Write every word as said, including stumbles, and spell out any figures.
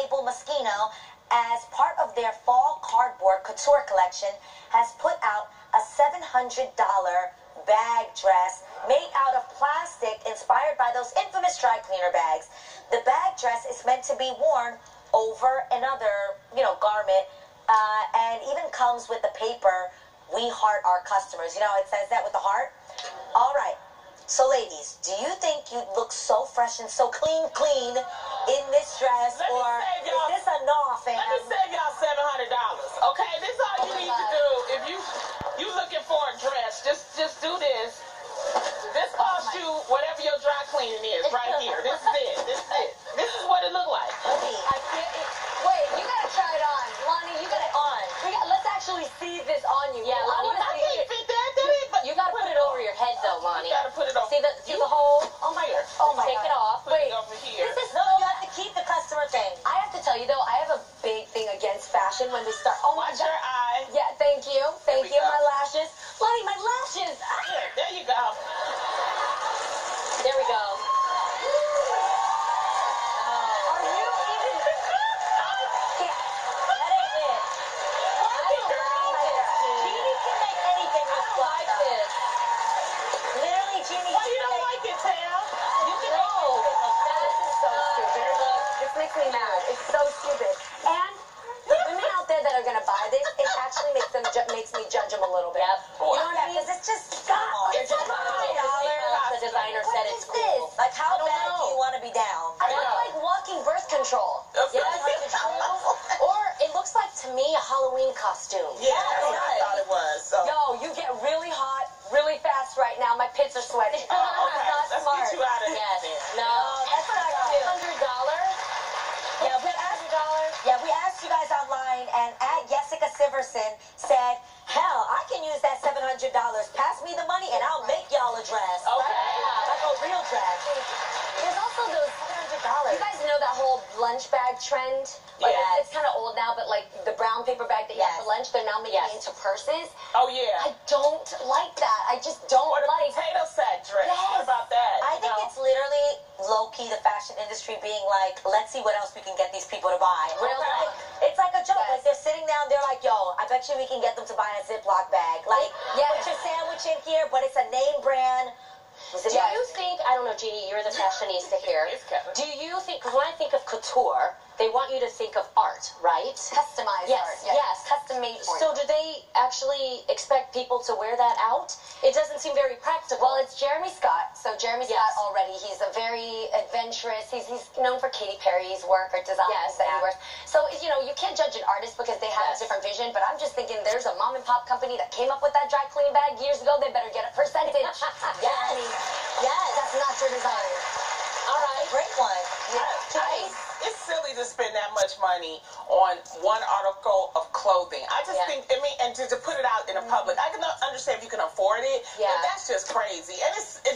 label Moschino as part of their fall cardboard couture collection has put out a seven hundred dollar bag dress made out of plastic inspired by those infamous dry cleaner bags. The bag dress is meant to be worn over another, you know, garment uh, and even comes with the paper, "We heart our customers." You know, it says that with the heart. All right. So, ladies, do you think you look so fresh and so clean, clean in this dress, let or is this a no, fam? Let me save y'all seven hundred dollars, okay? This is all you oh need God. to do if you you looking for a dress. Just just do this. This costs oh you whatever your dry cleaning is right here. This is it. This is it. This is what it look like. Wait, I can't, it, wait, you gotta try it on, Lonnie. You gotta on. We got, let's actually see this on you. Yeah, Lonnie. I, I can't it. fit that. That ain't. You gotta put, put it over your head though, Lonnie. You gotta put it over. See the see the hole? Oh my god. Oh my Take God. it off. Put Wait. It over here. This is no, you have to keep the customer thing. I have to tell you though, I have a big thing against fashion when they start. Oh my Watch god. your eye. Yeah, thank you. Thank you. Go. My lashes. Lonnie, my lashes. Yeah, there you go. There we go. It's so stupid. And the women out there that are going to buy this, it actually makes them ju makes me judge them a little bit. Yep. You know what I mean? Because it's just, God, it's just one hundred dollars. The designer what said it's cool. This? Like, how bad know. do you want to be down? I, I look know. like walking birth control. Yes. Or it looks like, to me, a Halloween costume. Yeah, that's what I thought it was. So. Yo, you get really hot really fast right now. My pits are sweating. Oh, okay. Not Let's smart. get you out of here. Yes. No, that's what I do. Yeah, we asked, yeah, we asked you guys online, and at Jessica Siverson said, hell, I can use that seven hundred dollars. Pass me the money, and I'll make y'all a dress. Okay. Yeah. Like a real dress. There's also those seven hundred dollars. You guys know that whole lunch bag trend? Like, yeah. It's, it's kind of old now, but, like, the brown paper bag that you yes. have for lunch, they're now making yes. into purses. Oh, yeah. I don't like that. I just don't or the like potato sack dress. Yes. What about that? I think know? it's literally low-key the fashion industry being like, let's see what else we can get these people to buy. Okay. Like, it's like a joke. Yes. Like, they're sitting down, they're like, yo, I bet you we can get them to buy a Ziploc bag. Like, yes. put your sandwich in here, but it's a name brand. Do yeah. you think, I don't know, Jeannie, you're the fashionista here. Do you think, because when I think of couture, they want you to think of art, right? Customized yes, art. Yes, yes. Custom made. So do they actually expect people to wear that out? It doesn't seem very practical. Well, it's Jeremy Scott. So Jeremy yes. Scott already, he's a very adventurous, he's, he's known for Katy Perry's work or designs yes, that yeah. he wears. So, you know, you can't judge an artist because they have yes. a different vision, but I'm just thinking there's a mom and pop company that came up with that dry clean bag years ago. They better get a percentage. yes. Yes, that's not your desire. All right, great one. Yeah. I, it's silly to spend that much money on one article of clothing. I just yeah. think, I mean, and to, to put it out in the public, I can understand if you can afford it, yeah. but that's just crazy. And it's, it's